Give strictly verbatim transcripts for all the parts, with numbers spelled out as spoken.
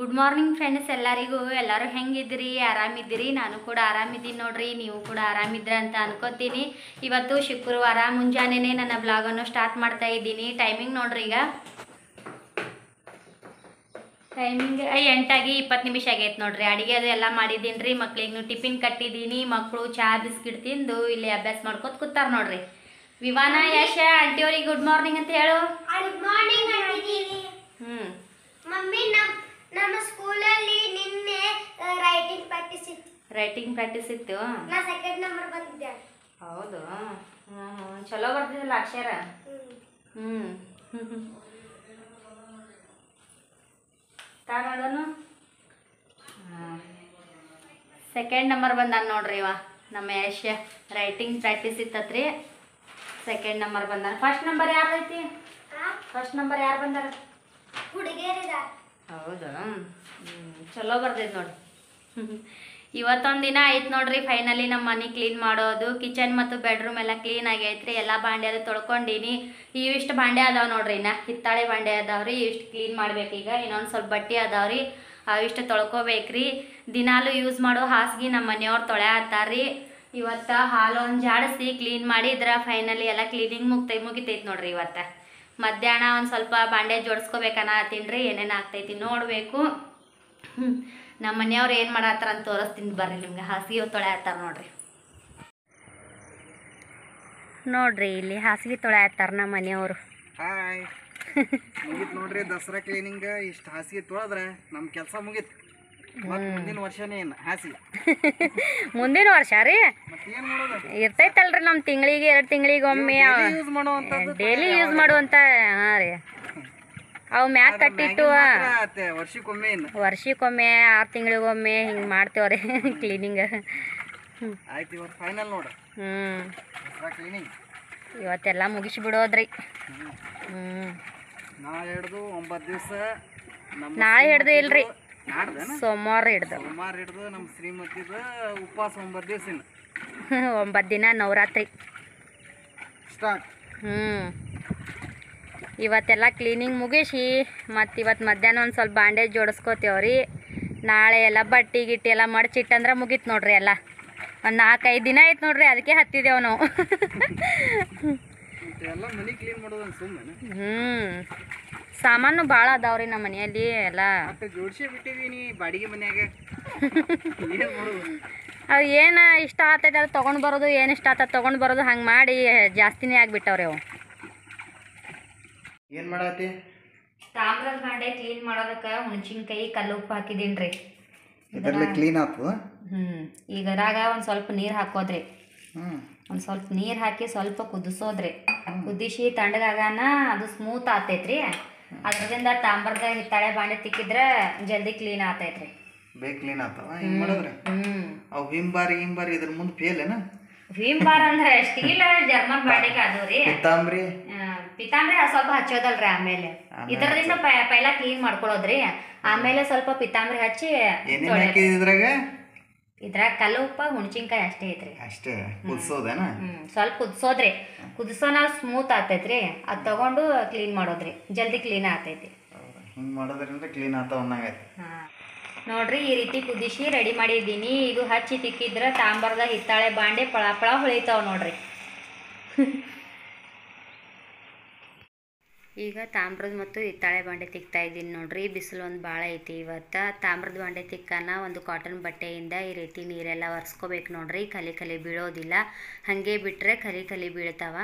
Good morning friends, ellarigu ellaru hengidiri aramidiri nanu kuda aramidini nodri neevu kuda aramidra anta ankotini ivattu shukruvara munjanene nanna vlog annu start martta idini timing nodri iga timing eight twenty ನಿಮಿಷ ಆಗೈತೆ ನೋಡ್ರಿ ಅಡಿಗೆ ಅದು ಎಲ್ಲಾ ಮಾಡಿದೀನಿ ರೀ ಮಕ್ಕಳಿಗೆ tiffin ಕಟ್ಟಿದೀನಿ ಮಕ್ಕಳು ಚಾ ಬಿಸ್ಕಿಟ್ ತಿಂದು ಇಲ್ಲಿ ಅಭ್ಯಾಸ ಮಾಡ್ಕೋತ ಕೂತಾರ ನೋಡ್ರಿ ವಿವಾನ ಯಶ ಆಂಟಿ ಅವರಿಗೆ ಗುಡ್ ಮಾರ್ನಿಂಗ್ ಅಂತ ಹೇಳು ಗುಡ್ ಮಾರ್ನಿಂಗ್ ಆಂಟಿ ಹ್ಮ್ ಮಮ್ಮಿ ನಮ್ಮ ನಮ್ಮ ಸ್ಕೂಲ್ ಅಲ್ಲಿ ನಿನ್ನೆ ರೈಟಿಂಗ್ ಪ್ರಾಕ್ಟೀಸ್ ಇತ್ತು ರೈಟಿಂಗ್ ಪ್ರಾಕ್ಟೀಸ್ ಇತ್ತು ನಾನು ಸೆಕೆಂಡ್ ನಂಬರ್ ಬಂದಿದ್ದೆ ಹೌದು ಚಲೋ ಬರ್ತಿದಲ್ಲ ಅಕ್ಷರ ಹ್ಮ್ ತಾನದನು ಸೆಕೆಂಡ್ ನಂಬರ್ ಬಂದಾನ ನೋಡ್ರಿ ಇವ ನಮ್ಮ ಯಶ ರೈಟಿಂಗ್ ಪ್ರಾಕ್ಟೀಸ್ ಇತ್ತತ್ರಿ ಸೆಕೆಂಡ್ ನಂಬರ್ ಬಂದಾನ ಫಸ್ಟ್ ನಂಬರ್ ಯಾರು ಐತಿ ಫಸ್ಟ್ ನಂಬರ್ ಯಾರು ಬಂದಾರ ಹುಡುಗೇರಿದ ಹೌದಾ ಚಲೋ ಬರ್ತಿದ್ ನೋಡಿ ಇವತ್ತೊಂದು ದಿನ ಆಯ್ತು ನೋಡ್ರಿ ಫೈನಲಿ ನಮ್ಮ ಮನೆ ಕ್ಲೀನ್ ಮಾಡೋದು ಕಿಚನ್ ಮತ್ತು ಬೆಡ್ರೂಮ್ ಎಲ್ಲ ಕ್ಲೀನ್ ಆಗೈತ್ರಿ ಎಲ್ಲ ಬಾಂಡೆ ಅದು ತೊಳ್ಕೊಂಡಿನಿ ಇವಿಷ್ಟು ಬಾಂಡೆ ಅದಾವ ನೋಡ್ರಿ ಇನ್ನ ಹಿತ್ತಾಳೆ ಬಾಂಡೆ ಅದಾವ್ರಿ ಇವಿಷ್ಟು ಕ್ಲೀನ್ ಮಾಡ್ಬೇಕೀಗ ಇನ್ನೊಂದು ಸ್ವಲ್ಪ ಬಟ್ಟೆ ಅದಾವ್ರಿ ಅವಿಷ್ಟು ತೊಳ್ಕೊಬೇಕ್ರಿ ದಿನಾಲೂ ಯೂಸ್ ಮಾಡೋ ಹಾಸಿಗೆ ನಮ್ಮ ಮನೆಯವ್ರು ತೊಳೆ ಆತಾರ್ರಿ ಇವತ್ತು ಹಾಲೊಂದು ಜಾಡಿಸಿ ಕ್ಲೀನ್ ಮಾಡಿದ್ರ ಫೈನಲಿ ಎಲ್ಲ ಕ್ಲೀನಿಂಗ್ ಮುಗ್ತೈ ಮುಗಿತೈತೆ ನೋಡ್ರಿ ಇವತ್ತು ಮಧ್ಯಾಹ್ನ ಒಂದು ಸ್ವಲ್ಪ ಬಾಂಡೆ ಜೋಡಿಸ್ಕೋಬೇಕನ್ನ ತಿನ್ರಿ ಏನೇನು ಆಗ್ತೈತಿ ನೋಡಬೇಕು ನಮ್ಮ ಮನೆಯವ್ರು ಏನು ಮಾಡತ್ತಾರ ಅಂತ ತೋರಿಸ್ತೀನಿ ಬರ್ರಿ ನಿಮ್ಗೆ ಹಾಸಿಗೆ ತೊಳೆ ಹತ್ತಾರ ನೋಡ್ರಿ ನೋಡ್ರಿ ಇಲ್ಲಿ ಹಾಸಿಗೆ ತೊಳೆ ಹತ್ತಾರ ನಮ್ಮ ಮನೆಯವರು ಹಾಯ್ ಮುಗಿತ್ ನೋಡ್ರಿ ದಸರಾ ಕ್ಲೀನಿಂಗ್ ಇಷ್ಟು ಹಾಸಿಗೆ ತೊಳೆದ್ರೆ ನಮ್ಮ ಕೆಲಸ ಮುಗಿತ್ ಮುಂದಿನ ವರ್ಷನೇ ಹಾಸಿಗೆ ಮುಂದಿನ ವರ್ಷ ರೀ ಇರ್ತೈತಲ್ರಿ ನಮ್ಮ ತಿಂಗಳಿಗೆ ಎರಡು ತಿಂಗಳಿಗೊಮ್ಮೆ ಡೈಲಿ ಯೂಸ್ ಮಾಡುವಂತ ಹಾ ರೀ ಅವು ಮ್ಯಾಕ್ ಕಟ್ಟಿಟ್ಟು ವರ್ಷಕ್ಕೊಮ್ಮೆ ಆರು ತಿಂಗಳಿಗೊಮ್ಮೆ ಹಿಂಗೆ ಮಾಡ್ತೇವ್ರಿ ಕ್ಲೀನಿಂಗ್ ಹ್ಞೂ ಇವತ್ತೆಲ್ಲ ಮುಗಿಸಿ ಬಿಡೋದ್ರಿ ಹ್ಞೂ ನಾಳೆ ಹಿಡ್ದು ಇಲ್ರಿ ಸೋಮವಾರ ಹಿಡ್ದು ಒಂಬತ್ತು ದಿನ ನವರಾತ್ರಿ ಹ್ಞೂ ಇವತ್ತೆಲ್ಲ ಕ್ಲೀನಿಂಗ್ ಮುಗಿಸಿ ಮತ್ತು ಇವತ್ತು ಮಧ್ಯಾಹ್ನ ಒಂದು ಸ್ವಲ್ಪ ಬಾಂಡೇಜ್ ಜೋಡಿಸ್ಕೋತೇವ್ರಿ ನಾಳೆ ಎಲ್ಲ ಬಟ್ಟೆ ಗಿಟ್ಟಿ ಎಲ್ಲ ಮಡಚಿಟ್ಟಂದ್ರೆ ಮುಗೀತು ನೋಡ್ರಿ ಎಲ್ಲ ಒಂದು ನಾಲ್ಕೈದು ದಿನ ಆಯ್ತು ನೋಡ್ರಿ ಅದಕ್ಕೆ ಹತ್ತಿದ್ದೇವೆ ನಾವು ಹ್ಞೂ ಸಾಮಾನು ಭಾಳ ಅದಾವ್ರಿ ನಮ್ಮ ಮನೆಯಲ್ಲಿ ಎಲ್ಲ ಅವು ಏನು ಇಷ್ಟ ಆಗ್ತೈತೆ ಅದು ತೊಗೊಂಡು ಬರೋದು ಏನು ಇಷ್ಟ ಆಗ್ತದೆ ತೊಗೊಂಡು ಬರೋದು ಹಂಗೆ ಮಾಡಿ ಜಾಸ್ತಿನೇ ಆಗಿಬಿಟ್ಟವ್ರಿ ಅವು ಏನು ಮಾಡತ್ತಿ ತಾಮ್ರದ ಬಾಂಡೆ ಕ್ಲೀನ್ ಮಾಡೋದಕ್ಕೆ ಹುಣಸಿನ್ಕಾಯಿ ಕಲ್ಲು ಉಪ್ಪು ಹಾಕಿದೀನಿ ರೀ ಇದೆಲ್ಲ ಕ್ಲೀನ್ ಆಯ್ತು ಹ್ಞೂ ಈಗರಾಗ ಒಂದು ಸ್ವಲ್ಪ ನೀರು ಹಾಕೋದ್ರಿ ಹ್ಞೂ ಒಂದು ಸ್ವಲ್ಪ ನೀರು ಹಾಕಿ ಸ್ವಲ್ಪ ಕುದಿಸೋದ್ರಿ ಕುದಿಸಿ ತಣ್ಣಗಾಗನ ಅದು ಸ್ಮೂತ್ ಆಗ್ತೈತ್ರಿ ಅದರಿಂದ ತಾಮ್ರದ ಹಿತ್ತಾಳೆ ಬಾಂಡೆ ತಿಕ್ಕಿದ್ರೆ ಜಲ್ದಿ ಕ್ಲೀನ್ ಆಗ್ತೈತ್ರಿ ಬೇಗ ಕ್ಲೀನ್ ಆಗ್ತಾವ ಹಿಂಗೆ ಮಾಡಿದ್ರೆ ಹ್ಞೂ ಅವು ವಿಮ್ ಬಾರ್ ವಿಮ್ ಬಾರ್ ಇದ್ರ ಮುಂದೆ ಫೇಲ್ ಏನ ವಿಮ್ ಬಾರ್ ಅಂದ್ರೆ ಸ್ಟೀಲ್ ಜರ್ಮನ್ ಬಾಂಡೆಗೆ ಅದು ರೀ ತಾಮ್ರಿ ಪಿತಾಂಬ್ರಿ ಸ್ವಲ್ಪ ಹಚ್ಚೋದಲ್ರಿ ಆಮೇಲೆ ಇದರಿಂದ ಪೈಲ ಕ್ಲೀನ್ ಮಾಡ್ಕೊಳ್ಳೋದ್ರಿ ಆಮೇಲೆ ಸ್ವಲ್ಪ ಪಿತಾಂಬ್ರಿ ಹಚ್ಚಿ ಇದ್ರಾಗ ಕಲ್ಲು ಉಪ್ಪ ಹುಣಸಿನ್ಕಾಯಿ ಅಷ್ಟೇ ಐತ್ರಿ ಅಷ್ಟೇ ಕುದಿಸೋದೇನಾ ಸ್ವಲ್ಪ ಕುದಿಸೋದ್ರಿ ಕುದಿಸೋನ ಸ್ಮೂತ್ ಆಗ್ತೈತ್ರಿ ಅದು ತಗೊಂಡು ಕ್ಲೀನ್ ಮಾಡೋದ್ರಿ ಜಲ್ದಿ ಕ್ಲೀನ್ ಆಗ್ತೈತಿ ಕ್ಲೀನ್ ನೋಡ್ರಿ ಈ ರೀತಿ ಕುದಿಸಿ ರೆಡಿ ಮಾಡಿದ್ದೀನಿ ಇದು ಹಚ್ಚಿ ತಿಕ್ಕಿದ್ರ ತಾಂಬರದ ಹಿತ್ತಾಳೆ ಬಾಂಡೆ ಪಳ ಪಳ ಹೊಳಿತಾವ್ ನೋಡ್ರಿ ಈಗ ತಾಮ್ರದ ಮತ್ತು ಹಿತ್ತಾಳೆ ಬಾಂಡೆ ತಿಕ್ತಾ ಇದ್ದೀನಿ ನೋಡ್ರಿ ಬಿಸಿಲು ಒಂದು ಭಾಳ ಐತಿ ಇವತ್ತು ತಾಮ್ರದ ಬಾಂಡೆ ತಿಕ್ಕಾನ ಒಂದು ಕಾಟನ್ ಬಟ್ಟೆಯಿಂದ ಈ ರೀತಿ ನೀರೆಲ್ಲ ಒರೆಸ್ಕೋಬೇಕು ನೋಡ್ರಿ ಕಲಿ ಕಲಿ ಬೀಳೋದಿಲ್ಲ ಹಾಗೆ ಬಿಟ್ಟರೆ ಕಲಿ ಕಲಿ ಬೀಳ್ತಾವ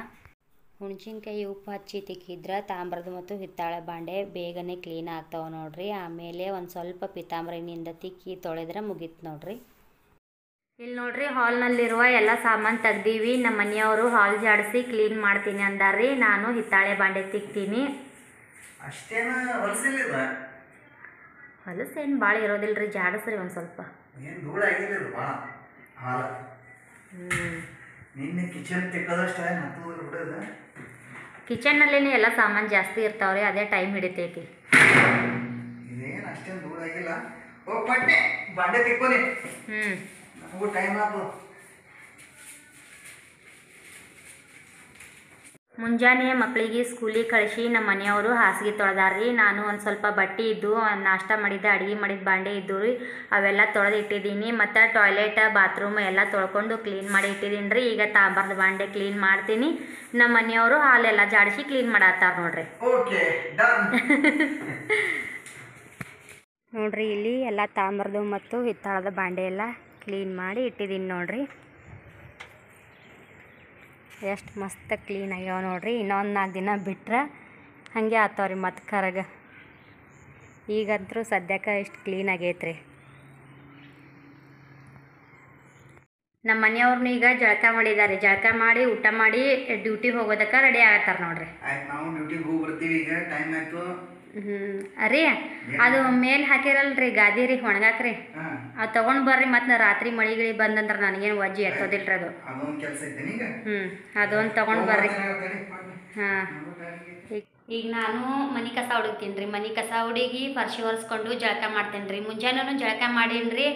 ಹುಣಸಿನ್ಕಾಯಿ ಉಪ್ಪು ಹಚ್ಚಿ ತಿಕ್ಕಿದ್ರೆ ತಾಮ್ರದ ಮತ್ತು ಹಿತ್ತಾಳೆ ಬಾಂಡೆ ಬೇಗನೆ ಕ್ಲೀನ್ ಆಗ್ತಾವೆ ನೋಡ್ರಿ ಆಮೇಲೆ ಒಂದು ಸ್ವಲ್ಪ ಪಿತಾಂಬ್ರಿನಿಂದ ತಿಕ್ಕಿ ತೊಳೆದ್ರೆ ಮುಗೀತು ನೋಡ್ರಿ ಇಲ್ಲಿ ನೋಡ್ರಿ ಹಾಲ್ನಲ್ಲಿರುವ ಎಲ್ಲ ಸಾಮಾನು ತೆಗ್ದೀವಿ ನಮ್ಮ ಮನೆಯವರು ಹಾಲ್ ಜಾಡಿಸಿ ಕ್ಲೀನ್ ಮಾಡ್ತೀನಿ ಅಂದಾರ್ರಿ ನಾನು ಹಿತ್ತಾಳೆ ಬಾಂಡೆ ತಿಕ್ತೀನಿ ಹೊಲಸೇನು ಭಾಳ ಇರೋದಿಲ್ಲರಿ ಜಾಡಿಸ್ರಿ ಒಂದು ಸ್ವಲ್ಪ ಕಿಚನ್ನಲ್ಲಿ ಎಲ್ಲ ಸಾಮಾನು ಜಾಸ್ತಿ ಇರ್ತಾವ್ರಿ ಅದೇ ಟೈಮ್ ಹಿಡಿತೈತಿ ಹ್ಞೂ ಮುಂಜಾನೆ ಮಕ್ಕಳಿಗೆ ಸ್ಕೂಲಿಗೆ ಕಳಿಸಿ ನಮ್ಮ ಮನೆಯವರು ಹಾಸಿಗೆ ತೊಳೆದಾರ್ರಿ. ನಾನು ಒಂದು ಸ್ವಲ್ಪ ಬಟ್ಟೆ ಇದ್ದು ನಾಷ್ಟ ಮಾಡಿದ್ದೆ, ಅಡುಗೆ ಮಾಡಿದ ಬಾಂಡೆ ಇದ್ದು ರೀ, ಅವೆಲ್ಲ ತೊಳೆದು ಇಟ್ಟಿದ್ದೀನಿ. ಮತ್ತು ಟಾಯ್ಲೆಟ್ ಬಾತ್ರೂಮ್ ಎಲ್ಲ ತೊಳ್ಕೊಂಡು ಕ್ಲೀನ್ ಮಾಡಿ ಇಟ್ಟಿದ್ದೀನಿ ರೀ. ಈಗ ತಾಂಬಾರದ ಬಾಂಡೆ ಕ್ಲೀನ್ ಮಾಡ್ತೀನಿ. ನಮ್ಮ ಮನೆಯವರು ಹಾಲೆಲ್ಲ ಜಾಡಿಸಿ ಕ್ಲೀನ್ ಮಾಡತ್ತಾರ ನೋಡ್ರಿ. ನೋಡ್ರಿ ಇಲ್ಲಿ ಎಲ್ಲ ತಾಂಬಾರದು ಮತ್ತು ಹಿತ್ತಾಳದ ಬಾಂಡೆ ಎಲ್ಲ ಕ್ಲೀನ್ ಮಾಡಿ ಇಟ್ಟಿದ್ದೀನಿ ನೋಡ್ರಿ. ಎಷ್ಟು ಮಸ್ತ್ ಕ್ಲೀನ್ ಆಗ್ಯಾವ ನೋಡ್ರಿ. ಇನ್ನೊಂದು ನಾಲ್ಕು ದಿನ ಬಿಟ್ರೆ ಹಾಗೆ ಆತವ್ರಿ ಮತ್ತು ಕರಗ. ಈಗಂತರೂ ಸದ್ಯಕ್ಕೆ ಇಷ್ಟು ಕ್ಲೀನ್ ಆಗೈತ್ರಿ. ನಮ್ಮ ಮನೆಯವ್ರನ್ನ ಈಗ ಜಳಕ ಮಾಡಿದ್ದಾರೆ. ಜಳಕ ಮಾಡಿ ಊಟ ಮಾಡಿ ಡ್ಯೂಟಿ ಹೋಗೋದಕ್ಕೆ ರೆಡಿ ಆಗತ್ತಾರ ನೋಡ್ರಿ. ಹ್ಞೂ ರೀ, ಅದು ಮೇಲೆ ಹಾಕಿರಲ್ರಿ ಗಾದಿ ರೀ, ಒಣಗಾಕ್ರಿ. ಅದು ತೊಗೊಂಡು ಬರ್ರಿ. ಮತ್ತು ರಾತ್ರಿ ಮಳಿಗಿಳಿ ಬಂದಂದ್ರೆ ನನಗೇನು ವಜ್ಜಿ ಎತ್ತೋದಿಲ್ರಿ ಅದು. ಹ್ಞೂ ಅದೊಂದು ತೊಗೊಂಡು ಬರ್ರಿ. ಹಾಂ, ಈಗ ನಾನು ಮನೆ ಕಸ ಹುಡುಕ್ತೀನಿ ರೀ. ಮನೆ ಕಸ ಹುಡುಗಿ ಫರ್ಶಿ ಒರೆಸ್ಕೊಂಡು ಜಳಕ ಮಾಡ್ತೀನಿ ರೀ. ಮುಂಜಾನೂ ಜಳಕ ಮಾಡೀನಿ ರೀ,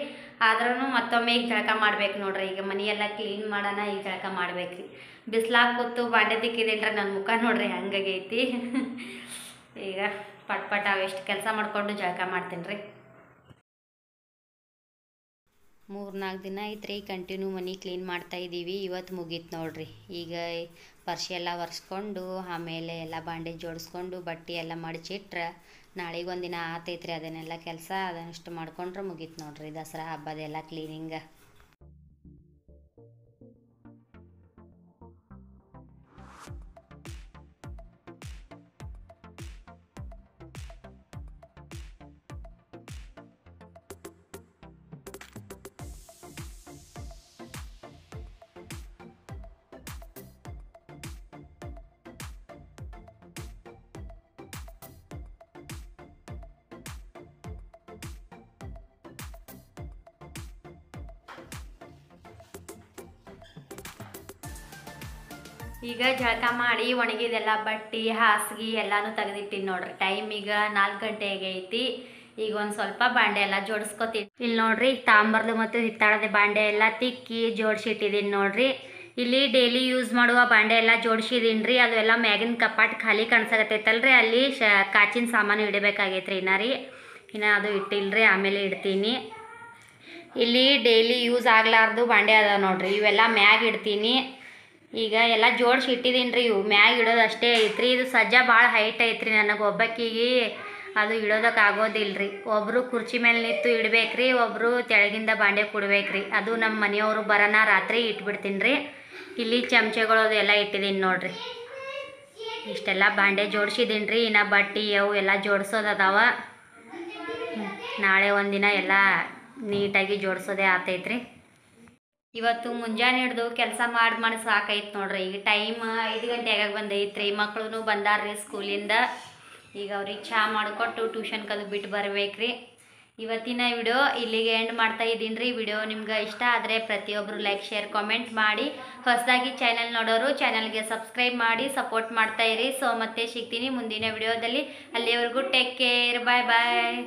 ಆದ್ರೂ ಮತ್ತೊಮ್ಮೆ ಈಗ ಜಳಕ ಮಾಡ್ಬೇಕು ನೋಡ್ರಿ. ಈಗ ಮನೆಯೆಲ್ಲ ಕ್ಲೀನ್ ಮಾಡೋಣ, ಈಗ ಜಳಕ ಮಾಡ್ಬೇಕು ರೀ. ಬಿಸಿಲಾಗ ಕೂತು ಬಾಂಡೆ ದಿಕ್ಕಿದೇನ್ರಿ ನನ್ನ ಮುಖ ನೋಡ್ರಿ, ಹಂಗಾಗೈತಿ. ಈಗ ಪಟ್ ಪಟ್ ಅವೆಷ್ಟು ಕೆಲಸ ಮಾಡಿಕೊಂಡು ಜಳಕ ಮಾಡ್ತೀನಿ ರೀ. ಮೂರ್ನಾಲ್ಕು ದಿನ ಐತೆ ರೀ ಕಂಟಿನ್ಯೂ ಮನೆ ಕ್ಲೀನ್ ಮಾಡ್ತಾಯಿದ್ದೀವಿ. ಇವತ್ತು ಮುಗೀತು ನೋಡ್ರಿ. ಈಗ ಪರ್ಶಿ ಎಲ್ಲ ಒರೆಸ್ಕೊಂಡು ಆಮೇಲೆ ಎಲ್ಲ ಬಾಂಡೆ ಜೋಡಿಸ್ಕೊಂಡು ಬಟ್ಟೆ ಎಲ್ಲ ಮಡಚಿಟ್ರೆ ನಾಳೆಗೆ ಒಂದಿನ ಆತೈತ್ರಿ. ಅದನ್ನೆಲ್ಲ ಕೆಲಸ ಅದನ್ನಷ್ಟು ಮಾಡ್ಕೊಂಡ್ರೆ ಮುಗೀತು ನೋಡ್ರಿ ದಸರಾ ಹಬ್ಬದೆಲ್ಲ ಕ್ಲೀನಿಂಗ. ಈಗ ಜಳಕ ಮಾಡಿ ಒಣಗಿದೆಲ್ಲ ಬಟ್ಟೆ ಹಾಸಿಗೆ ಎಲ್ಲನೂ ತೆಗೆದಿಟ್ಟಿನಿ ನೋಡ್ರಿ. ಟೈಮ್ ಈಗ ನಾಲ್ಕು ಗಂಟೆ ಆಗೈತಿ. ಈಗ ಒಂದು ಸ್ವಲ್ಪ ಬಾಂಡೆ ಎಲ್ಲ ಜೋಡಿಸ್ಕೊತೀನಿ ಇಲ್ಲಿ ನೋಡ್ರಿ. ತಾಂಬರ್ದು ಮತ್ತು ಹಿತ್ತಾಳದ ಬಾಂಡೆ ಎಲ್ಲ ತಿಕ್ಕಿ ಜೋಡಿಸಿಟ್ಟಿದ್ದೀನಿ ನೋಡ್ರಿ. ಇಲ್ಲಿ ಡೈಲಿ ಯೂಸ್ ಮಾಡುವ ಬಾಂಡೆ ಎಲ್ಲ ಜೋಡಿಸಿದೀನಿ ರೀ. ಅದು ಎಲ್ಲ ಮ್ಯಾಗಿನ ಕಪಾಟ್ ಖಾಲಿ ಕಾಣಿಸಕತ್ತೈತಲ್ರಿ, ಅಲ್ಲಿ ಶ ಕಾಚಿನ ಸಾಮಾನು ಇಡಬೇಕಾಗೈತ್ರಿ ಇನ್ನ ರೀ. ಇನ್ನು ಅದು ಇಟ್ಟಿಲ್ಲರಿ, ಆಮೇಲೆ ಇಡ್ತೀನಿ. ಇಲ್ಲಿ ಡೈಲಿ ಯೂಸ್ ಆಗ್ಲಾರ್ದು ಬಾಂಡೆ ಅದ ನೋಡ್ರಿ, ಇವೆಲ್ಲ ಮ್ಯಾಗ ಇಡ್ತೀನಿ. ಈಗ ಎಲ್ಲ ಜೋಡಿಸಿ ಇಟ್ಟಿದ್ದೀನಿ ರೀ. ಇವು ಮ್ಯಾಗ ಇಡೋದು ಅಷ್ಟೇ ಐತ್ರಿ. ಇದು ಸಜ್ಜ ಭಾಳ ಹೈಟ್ ಐತ್ರಿ, ನನಗೆ ಒಬ್ಬಕ್ಕಿಗೆ ಅದು ಇಡೋದಕ್ಕೆ ಆಗೋದಿಲ್ಲ ರೀ. ಒಬ್ಬರು ಕುರ್ಚಿ ಮೇಲೆ ನಿಂತು ಇಡಬೇಕ್ರಿ, ಒಬ್ಬರು ತೆಳಗಿಂದ ಬಾಂಡೆ ಕೊಡ್ಬೇಕ್ರಿ. ಅದು ನಮ್ಮ ಮನೆಯವರು ಬರೋಣ ರಾತ್ರಿ ಇಟ್ಬಿಡ್ತೀನಿ ರೀ. ಇಲ್ಲಿ ಚಮಚೆಗಳು ಅದೆಲ್ಲ ಇಟ್ಟಿದ್ದೀನಿ ನೋಡ್ರಿ. ಇಷ್ಟೆಲ್ಲ ಬಾಂಡೆ ಜೋಡಿಸಿದ್ದೀನಿ ರೀ. ಇನ್ನು ಬಟ್ಟೆ ಅವು ಎಲ್ಲ ಜೋಡಿಸೋದು ಅದಾವ. ನಾಳೆ ಒಂದಿನ ಎಲ್ಲ ನೀಟಾಗಿ ಜೋಡಿಸೋದೇ ಆತೈತ್ರಿ. ಇವತ್ತು ಮುಂಜಾನೆ ಹಿಡ್ದು ಕೆಲಸ ಮಾಡಿ ಮಾಡಿ ಸಾಕೈತೆ ನೋಡ್ರಿ. ಈಗ ಟೈಮ್ ಐದು ಗಂಟೆ ಆಗಾಗ ಬಂದೈತ್ರಿ. ಮಕ್ಕಳು ಬಂದಾರ್ರಿ ಸ್ಕೂಲಿಂದ. ಈಗ ಅವ್ರಿಗೆ ಚಹಾ ಮಾಡಿಕೊಟ್ಟು ಟ್ಯೂಷನ್ ಕದು ಬಿಟ್ಟು ಬರ್ಬೇಕ್ರಿ. ಇವತ್ತಿನ ವಿಡಿಯೋ ಇಲ್ಲಿಗೆ ಎಂಡ್ ಮಾಡ್ತಾ ಇದ್ದೀನಿ ರೀ. ವಿಡಿಯೋ ನಿಮ್ಗೆ ಇಷ್ಟ ಆದರೆ ಪ್ರತಿಯೊಬ್ಬರು ಲೈಕ್ ಶೇರ್ ಕಾಮೆಂಟ್ ಮಾಡಿ. ಹೊಸದಾಗಿ ಚಾನಲ್ ನೋಡೋರು ಚಾನಲ್ಗೆ ಸಬ್ಸ್ಕ್ರೈಬ್ ಮಾಡಿ ಸಪೋರ್ಟ್ ಮಾಡ್ತಾಯಿರಿ. ಸೊ ಮತ್ತೆ ಸಿಗ್ತೀನಿ ಮುಂದಿನ ವಿಡಿಯೋದಲ್ಲಿ. ಅಲ್ಲಿವರೆಗೂ ಟೇಕ್ ಕೇರ್, ಬಾಯ್ ಬಾಯ್.